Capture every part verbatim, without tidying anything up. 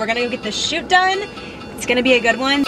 We're gonna go get this shoot done. It's gonna be a good one.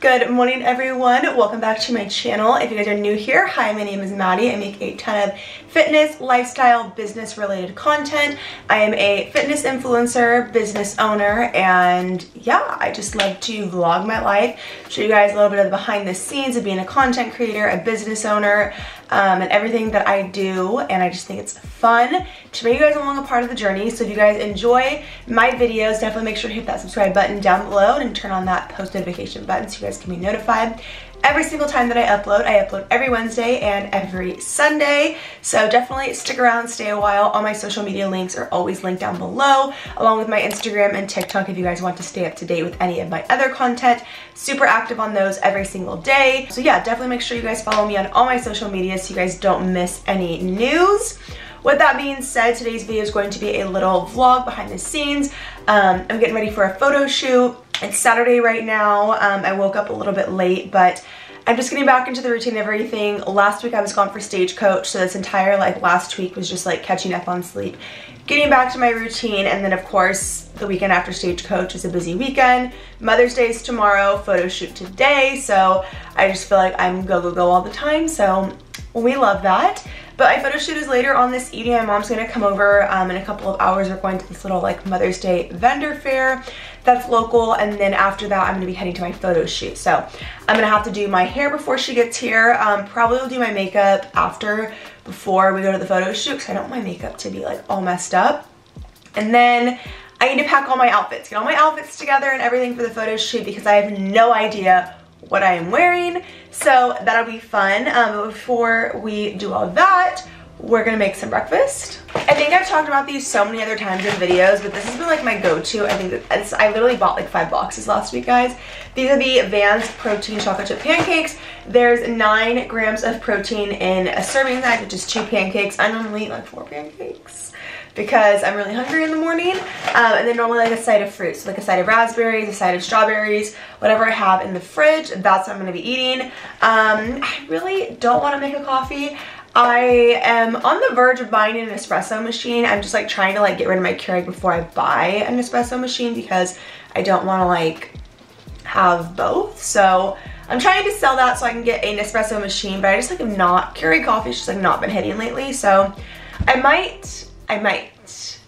Good morning, everyone. Welcome back to my channel. If you guys are new here, hi, my name is Maddie. I make a ton of fitness, lifestyle, business related content. I am a fitness influencer, business owner, and yeah, I just love to vlog my life, show you guys a little bit of the behind the scenes of being a content creator, a business owner, Um, and everything that I do, and I just think it's fun to bring you guys along a part of the journey. So if you guys enjoy my videos, definitely make sure to hit that subscribe button down below and turn on that post notification button so you guys can be notified every single time that I upload. I upload every Wednesday and every Sunday, so definitely stick around, stay a while. All my social media links are always linked down below, along with my Instagram and TikTok if you guys want to stay up to date with any of my other content. Super active on those every single day. So yeah, definitely make sure you guys follow me on all my social media so you guys don't miss any news. With that being said, today's video is going to be a little vlog behind the scenes. Um, I'm getting ready for a photo shoot. It's Saturday right now. Um, I woke up a little bit late, but I'm just getting back into the routine of everything. Last week I was gone for Stagecoach, so this entire like last week was just like catching up on sleep, getting back to my routine, and then of course the weekend after Stagecoach is a busy weekend. Mother's Day is tomorrow, photo shoot today, so I just feel like I'm go go go all the time, so we love that. But my photo shoot is later on this evening. My mom's gonna come over um, in a couple of hours. We're going to this little like Mother's Day vendor fair that's local, and then after that I'm gonna be heading to my photo shoot. So I'm gonna have to do my hair before she gets here. Um, probably will do my makeup after, before we go to the photo shoot, because I don't want my makeup to be like all messed up. And then I need to pack all my outfits, get all my outfits together and everything for the photo shoot, because I have no idea what I am wearing, so that'll be fun. Um, before we do all that, we're gonna make some breakfast. I think I've talked about these so many other times in videos, but this has been like my go-to. I think that I literally bought like five boxes last week, guys. These are the Vans Protein Chocolate Chip Pancakes. There's nine grams of protein in a serving size, which is two pancakes. I normally eat like four pancakes because I'm really hungry in the morning, um, and then normally like a side of fruit, so like a side of raspberries, a side of strawberries, whatever I have in the fridge, that's what I'm gonna be eating. Um, I really don't wanna make a coffee. I am on the verge of buying an espresso machine. I'm just like trying to like get rid of my Keurig before I buy an espresso machine, because I don't wanna like have both. So I'm trying to sell that so I can get an espresso machine, but I just like am not, Keurig coffee's just like not been hitting lately, so I might, I might,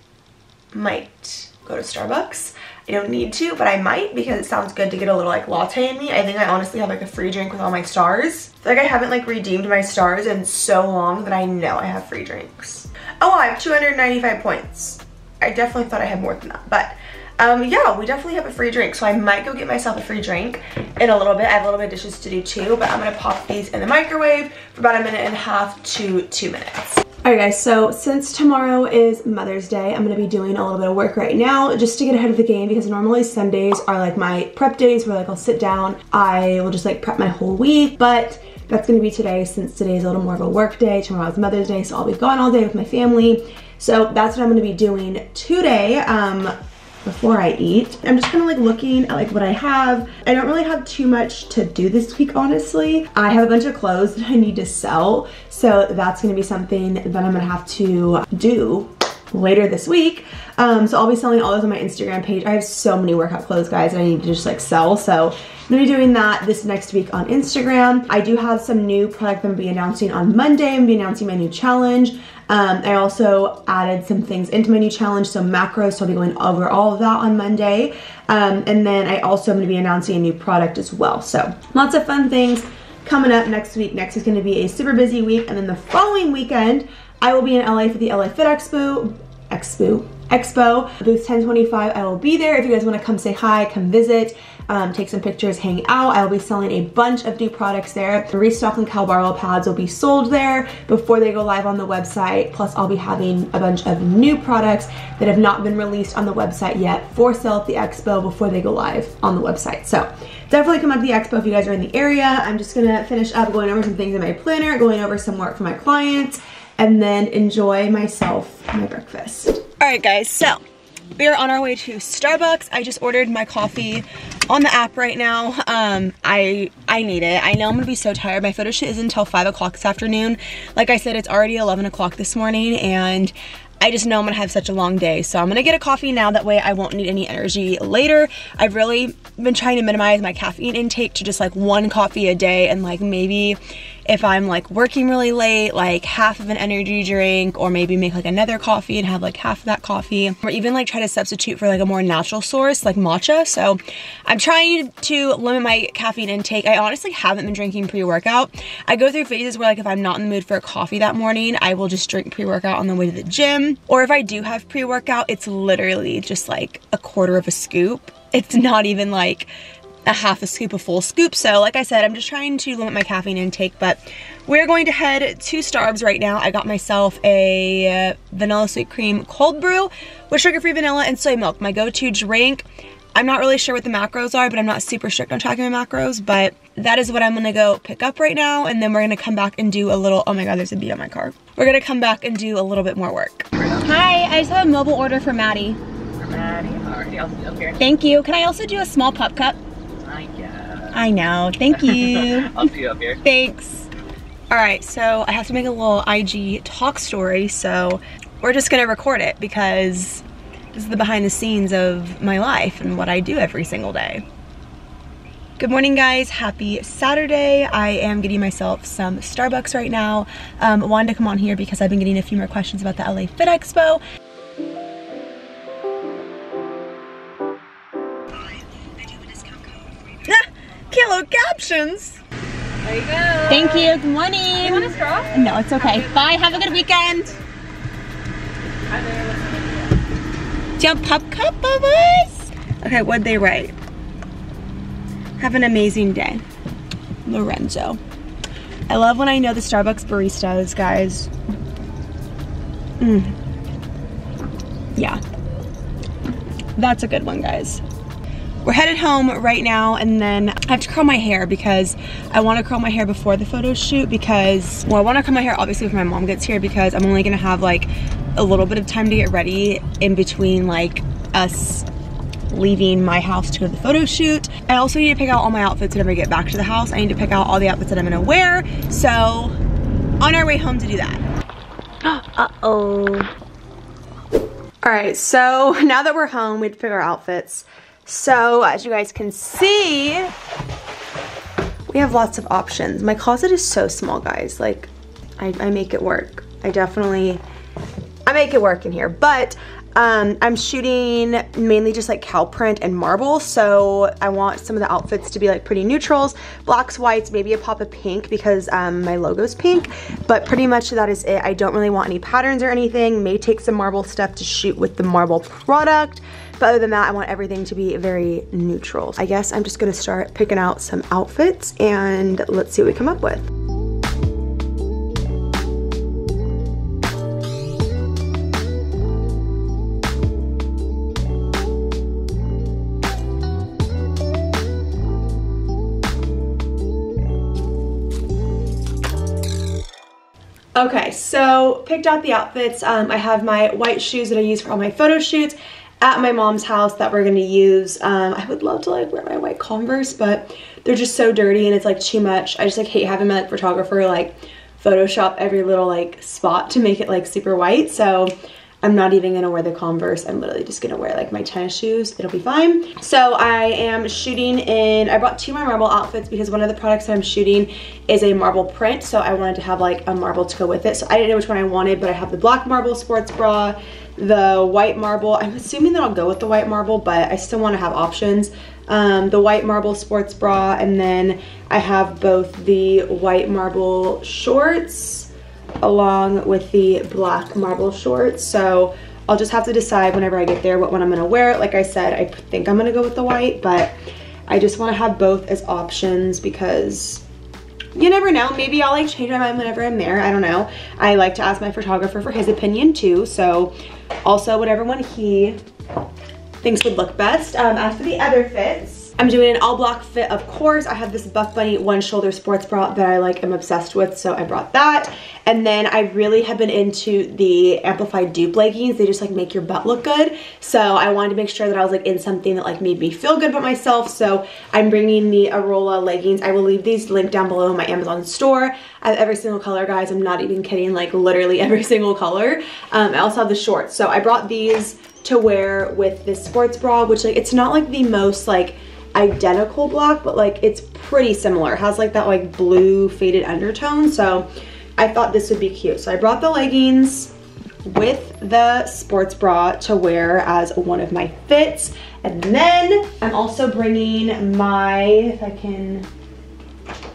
might go to Starbucks. I don't need to, but I might, because it sounds good to get a little like latte in me. I think I honestly have like a free drink with all my stars. Like I haven't like redeemed my stars in so long that I know I have free drinks. Oh, I have two hundred ninety-five points. I definitely thought I had more than that, but um, yeah, we definitely have a free drink. So I might go get myself a free drink in a little bit. I have a little bit of dishes to do too, but I'm gonna pop these in the microwave for about a minute and a half to two minutes. Alright guys, so since tomorrow is Mother's Day, I'm going to be doing a little bit of work right now just to get ahead of the game, because normally Sundays are like my prep days where like I'll sit down, I will just like prep my whole week, but that's going to be today since today is a little more of a work day. Tomorrow is Mother's Day, so I'll be gone all day with my family. So that's what I'm going to be doing today. Um, before I eat, I'm just kind of like looking at like what I have. I don't really have too much to do this week, honestly. I have a bunch of clothes that I need to sell, so that's gonna be something that I'm gonna have to do later this week. Um, so I'll be selling all those on my Instagram page. I have so many workout clothes, guys, that I need to just like sell, so I'm gonna be doing that this next week on Instagram. I do have some new product that I'm gonna be announcing on Monday. I'm gonna be announcing my new challenge. Um, I also added some things into my new challenge, so macros, so I'll be going over all of that on Monday. Um, and then I also am gonna be announcing a new product as well. So lots of fun things coming up next week. Next is gonna be a super busy week, and then the following weekend, I will be in L A for the L A Fit Expo, Expo, Expo, booth ten twenty-five. I will be there. If you guys want to come say hi, come visit, um, take some pictures, hang out. I will be selling a bunch of new products there. The restocking Calbaro pads will be sold there before they go live on the website. Plus, I'll be having a bunch of new products that have not been released on the website yet for sale at the expo before they go live on the website. So definitely come up to the expo if you guys are in the area. I'm just gonna finish up going over some things in my planner, going over some work for my clients, and then enjoy myself my breakfast. All right guys, so we are on our way to Starbucks. I just ordered my coffee on the app right now. Um, I I need it. I know I'm gonna be so tired. My photo shoot isn't until five o'clock this afternoon. Like I said, it's already eleven o'clock this morning, and I just know I'm gonna have such a long day, so I'm gonna get a coffee now, that way I won't need any energy later. I've really been trying to minimize my caffeine intake to just like one coffee a day, and like maybe if I'm like working really late, like half of an energy drink, or maybe make like another coffee and have like half of that coffee, or even like try to substitute for like a more natural source like matcha. So I'm trying to limit my caffeine intake. I honestly haven't been drinking pre-workout. I go through phases where like if I'm not in the mood for a coffee that morning, I will just drink pre-workout on the way to the gym. Or if I do have pre-workout, it's literally just like a quarter of a scoop. It's not even like a half a scoop, a full scoop. So like I said, I'm just trying to limit my caffeine intake, but we're going to head to Starbucks right now. I got myself a vanilla sweet cream cold brew with sugar-free vanilla and soy milk, my go-to drink. I'm not really sure what the macros are, but I'm not super strict on tracking my macros, but that is what I'm gonna go pick up right now, and then we're gonna come back and do a little, oh my god, there's a bee on my car. We're gonna come back and do a little bit more work. Hi, I just have a mobile order for Maddie. Maddie, already up here. Thank you. Can I also do a small pup cup? I guess. I know, thank you. I'll see you up here. Thanks. All right, so I have to make a little I G talk story, so we're just gonna record it because this is the behind the scenes of my life and what I do every single day. Good morning, guys. Happy Saturday. I am getting myself some Starbucks right now. Um, wanted to come on here because I've been getting a few more questions about the L A Fit Expo. Ah, can't load captions. There you go. Thank you. Good morning. You want a straw? No, it's okay. Have Bye. Have a good weekend. Hi there. Jump pup cup of us. Okay, what'd they write? Have an amazing day, Lorenzo. I love when I know the Starbucks baristas, guys. Mm. Yeah, that's a good one, guys. We're headed home right now, and then I have to curl my hair because I want to curl my hair before the photo shoot because, well, I want to curl my hair obviously if my mom gets here because I'm only gonna have like a little bit of time to get ready in between like us leaving my house to go to the photo shoot. I also need to pick out all my outfits whenever I get back to the house. I need to pick out all the outfits that I'm gonna wear. So on our way home to do that. Uh-oh. All right, so now that we're home, we have to pick our outfits. So as you guys can see, we have lots of options. My closet is so small, guys. Like I, I make it work. I definitely, I make it work in here, but um, I'm shooting mainly just like cow print and marble. So I want some of the outfits to be like pretty neutrals, blacks, whites, maybe a pop of pink because um, my logo's pink, but pretty much that is it. I don't really want any patterns or anything. May take some marble stuff to shoot with the marble product. But other than that, I want everything to be very neutral. I guess I'm just gonna start picking out some outfits and let's see what we come up with. Okay, so picked out the outfits. Um, I have my white shoes that I use for all my photo shoots at my mom's house that we're gonna use. Um, I would love to like wear my white Converse, but they're just so dirty and it's like too much. I just like hate having my like photographer like Photoshop every little like spot to make it like super white. So I'm not even gonna wear the Converse. I'm literally just gonna wear like my tennis shoes. It'll be fine. So I am shooting in, I brought two of my marble outfits because one of the products that I'm shooting is a marble print. So I wanted to have like a marble to go with it. So I didn't know which one I wanted, but I have the black marble sports bra, the white marble. I'm assuming that I'll go with the white marble, but I still wanna have options. Um, the white marble sports bra, and then I have both the white marble shorts along with the black marble shorts. So I'll just have to decide whenever I get there what one I'm gonna wear. Like I said, I think I'm gonna go with the white, but I just wanna have both as options because you never know, maybe I'll like change my mind whenever I'm there, I don't know. I like to ask my photographer for his opinion too, so also whatever one he thinks would look best. Um, as for the other fits, I'm doing an all black fit, of course. I have this Buff Bunny one shoulder sports bra that I like am obsessed with, so I brought that. And then I really have been into the Amplified Dupe leggings. They just like make your butt look good. So I wanted to make sure that I was like in something that like made me feel good about myself. So I'm bringing the Arola leggings. I will leave these linked down below in my Amazon store. I have every single color, guys. I'm not even kidding, like literally every single color. Um, I also have the shorts. So I brought these to wear with this sports bra, which like it's not like the most like identical black, but like it's pretty similar. It has like that like blue faded undertone, so I thought this would be cute. So I brought the leggings with the sports bra to wear as one of my fits. And then I'm also bringing my, if I can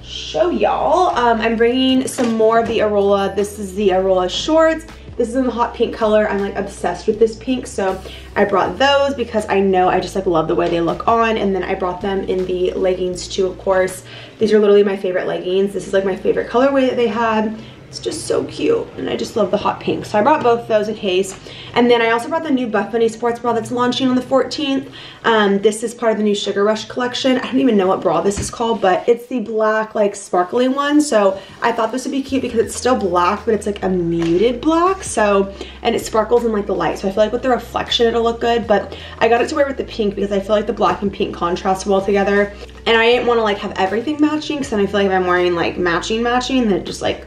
show y'all, um, I'm bringing some more of the Arola. This is the Arola shorts. This is in the hot pink color. I'm like obsessed with this pink, so I brought those because I know I just like love the way they look on. And then I brought them in the leggings too, of course. These are literally my favorite leggings. This is like my favorite colorway that they had. It's just so cute, and I just love the hot pink. So I brought both those in case. And then I also brought the new Buff Bunny sports bra that's launching on the fourteenth. Um, this is part of the new Sugar Rush collection. I don't even know what bra this is called, but it's the black, like sparkling one. So I thought this would be cute because it's still black, but it's like a muted black. So, and it sparkles in like the light. So I feel like with the reflection, it'll look good, but I got it to wear with the pink because I feel like the black and pink contrast well together. And I didn't want to like have everything matching because then I feel like if I'm wearing like matching matching, then it just like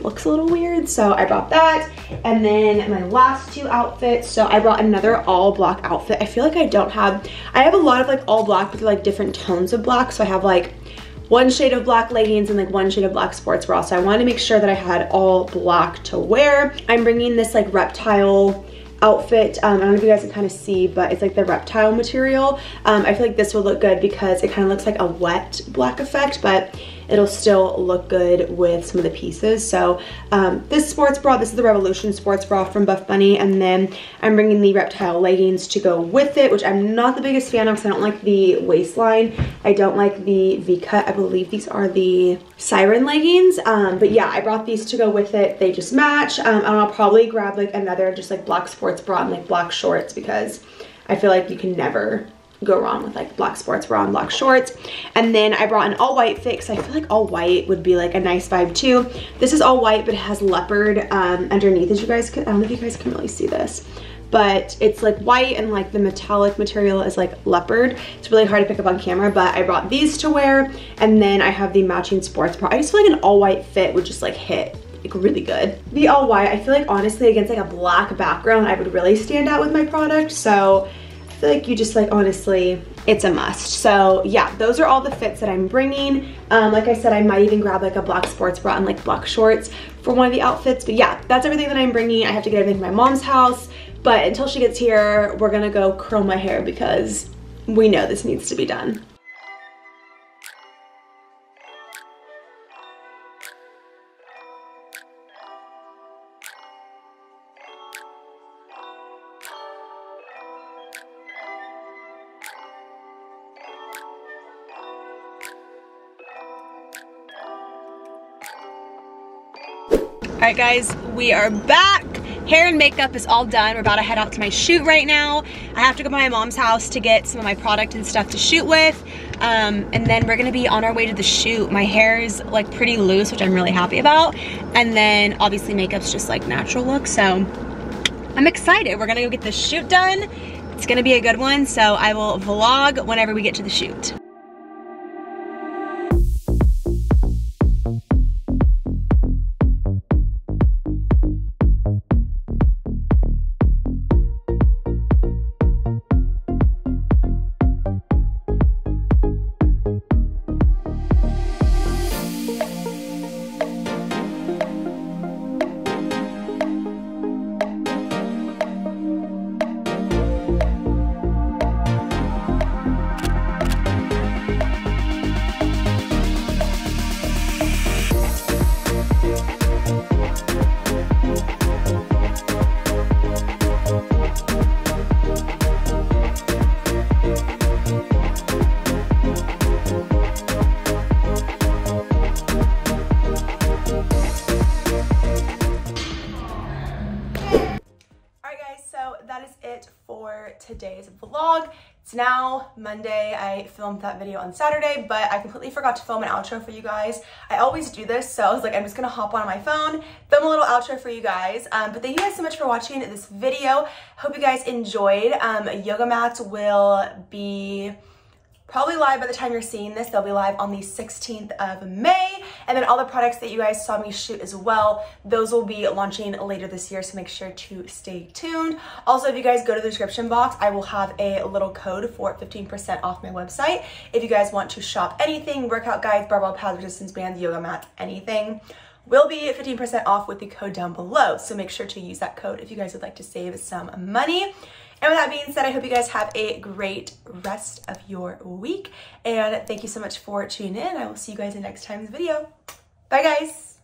looks a little weird. So I brought that. And then my last two outfits, so I brought another all black outfit. I feel like I don't have, I have a lot of like all black with like different tones of black, so I have like one shade of black leggings and like one shade of black sports bra, so I wanted to make sure that I had all black to wear. I'm bringing this like reptile outfit. um, I don't know if you guys can kind of see, but it's like the reptile material. um, I feel like this would look good because it kind of looks like a wet black effect, but it'll still look good with some of the pieces. So um, this sports bra, this is the Revolution sports bra from Buff Bunny, and then I'm bringing the reptile leggings to go with it, which I'm not the biggest fan of because I don't like the waistline. I don't like the V-cut. I believe these are the siren leggings, um, but yeah, I brought these to go with it. They just match, um, and I'll probably grab like another just like black sports bra and like black shorts because I feel like you can never go wrong with like black sports bra and black shorts. And then I brought an all white fit because I feel like all white would be like a nice vibe too. This is all white, but it has leopard um, underneath, as you guys can, I don't know if you guys can really see this, but it's like white and like the metallic material is like leopard. It's really hard to pick up on camera, but I brought these to wear. And then I have the matching sports bra. I just feel like an all white fit would just like hit like really good. The all white, I feel like honestly against like a black background, I would really stand out with my product. So I feel like you just like, honestly, it's a must. So yeah, those are all the fits that I'm bringing. Um, like I said, I might even grab like a black sports bra and like black shorts for one of the outfits, but yeah, that's everything that I'm bringing. I have to get everything to my mom's house, but until she gets here, we're gonna go curl my hair because we know this needs to be done. All right, guys, we are back. Hair and makeup is all done. We're about to head off to my shoot right now. I have to go to my mom's house to get some of my product and stuff to shoot with. Um, and then we're gonna be on our way to the shoot. My hair is like pretty loose, which I'm really happy about. And then obviously makeup's just like natural look. So I'm excited. We're gonna go get this shoot done. It's gonna be a good one. So I will vlog whenever we get to the shoot. Today's vlog. It's now Monday. I filmed that video on Saturday, but I completely forgot to film an outro for you guys. I always do this, so I was like, I'm just gonna hop on my phone, film a little outro for you guys. Um, but thank you guys so much for watching this video. Hope you guys enjoyed. Um, yoga mats will be probably live by the time you're seeing this. They'll be live on the sixteenth of May. And then all the products that you guys saw me shoot as well, those will be launching later this year, so make sure to stay tuned. Also, if you guys go to the description box, I will have a little code for fifteen percent off my website. If you guys want to shop anything, workout guides, barbell pads, resistance bands, yoga mats, anything, will be fifteen percent off with the code down below. So make sure to use that code if you guys would like to save some money. And with that being said, I hope you guys have a great rest of your week. And thank you so much for tuning in. I will see you guys in next time's video. Bye, guys.